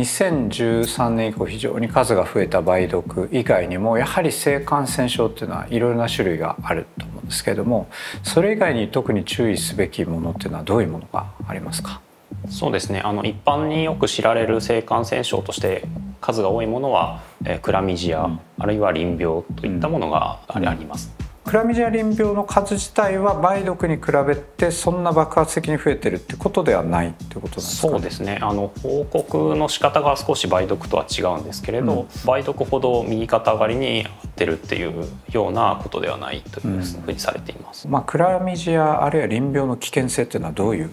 2013年以降非常に数が増えた梅毒以外にもやはり性感染症っていうのはいろいろな種類があると思うんですけれども、それ以外に特に注意すべきものっていうのはどういうものがありますか？そうですね、一般によく知られる性感染症として数が多いものは、クラミジア、あるいは淋病といったものがあります。クラミジア淋病の数自体は梅毒に比べてそんな爆発的に増えてるってことではないってことなんですかね。そうですね、報告の仕方が少し梅毒とは違うんですけれど、梅毒ほど右肩上がりに合ってるっていうようなことではないというふうにされています。クラミジアあるいは淋病の危険性っていうのはどういう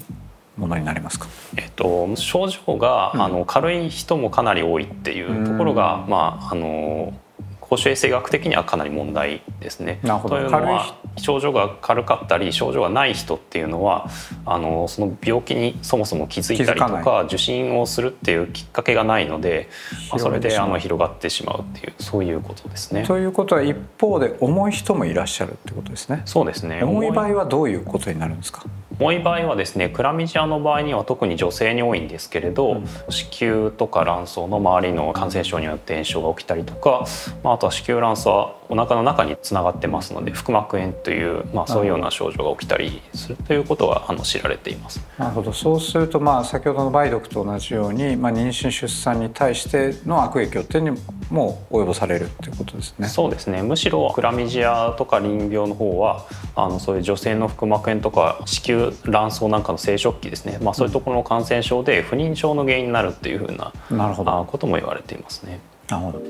ものになりますか？症状が軽い人もかなり多いっていうところが、公衆衛生学的にはかなり問題ですね。というのは症状が軽かったり症状がない人っていうのはその病気にそもそも気づいたりとか受診をするっていうきっかけがないので、それで広がってしまうっていう、そういうことですね。ということは一方で重い人もいらっしゃるってことですね。そうですね。重い場合はどういうことになるんですか？重い場合はですね、クラミジアの場合には特に女性に多いんですけれど、子宮とか卵巣の周りの感染症によって炎症が起きたりとか、あとは子宮卵巣はお腹の中につながってますので腹膜炎という、そういうような症状が起きたりするということが知られています。なるほど。そうすると、先ほどの梅毒と同じように、妊娠出産に対しての悪影響っていうのにも及ぼされるということですね。そうですね。むしろクラミジアとか淋病の方はそういう女性の腹膜炎とか子宮卵巣なんかの生殖器ですね、そういうところの感染症で不妊症の原因になるっていうふうなことも言われていますね。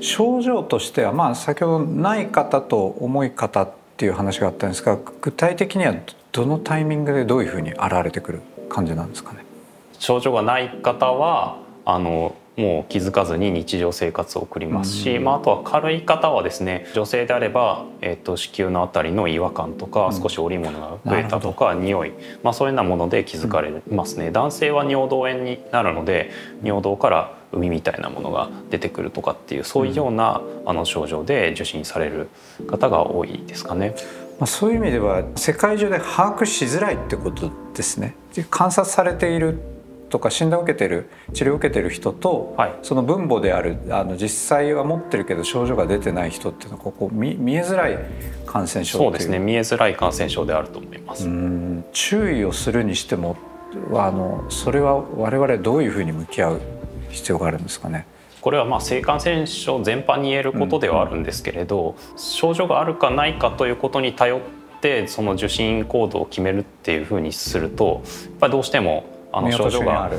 症状としては、先ほどない方と重い方っていう話があったんですが、具体的にはどのタイミングでどういうふうに現れてくる感じなんですかね。症状がない方はもう気づかずに日常生活を送りますし、あとは軽い方はですね、女性であれば、子宮のあたりの違和感とか、少し織物が増えたとか匂い、そういうようなもので気づかれますね。男性は尿道炎になるので尿道から膿みたいなものが出てくるとかっていう、そういうような症状で受診される方が多いですかね。そういう意味では世界中で把握しづらいってことですね。観察されているとか診断を受けてる、治療を受けてる人と、その分母である実際は持ってるけど症状が出てない人っていうのは見えづらい感染症っていう。そうですね、見えづらい感染症であると思います。注意をするにしてもそれは我々どういうふうに向き合う必要があるんですかね。これは性感染症全般に言えることではあるんですけれど、症状があるかないかということに頼ってその受診行動を決めるっていうふうにすると、やっぱりどうしても症状が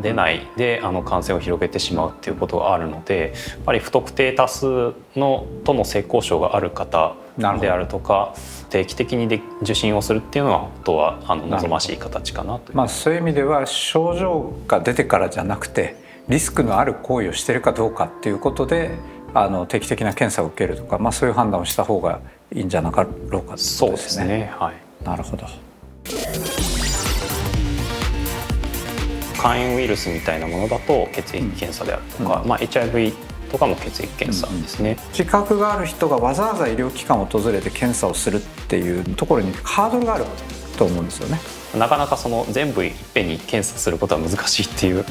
出ないで感染を広げてしまうっていうことがあるので、やっぱり不特定多数との性交渉がある方であるとか、定期的に受診をするっていうのは本当は望ましい形かなという。そういう意味では症状が出てからじゃなくてリスクのある行為をしているかどうかっていうことで定期的な検査を受けるとか、そういう判断をした方がいいんじゃなかろうかということですね。そうですね、なるほど。肝炎ウイルスみたいなものだと血液検査であるとか、HIV とかも血液検査ですね。自覚がある人がわざわざ医療機関を訪れて検査をするっていうところにハードルがあると思うんですよね。なかなか全部いっぺんに検査することは難しいっていう。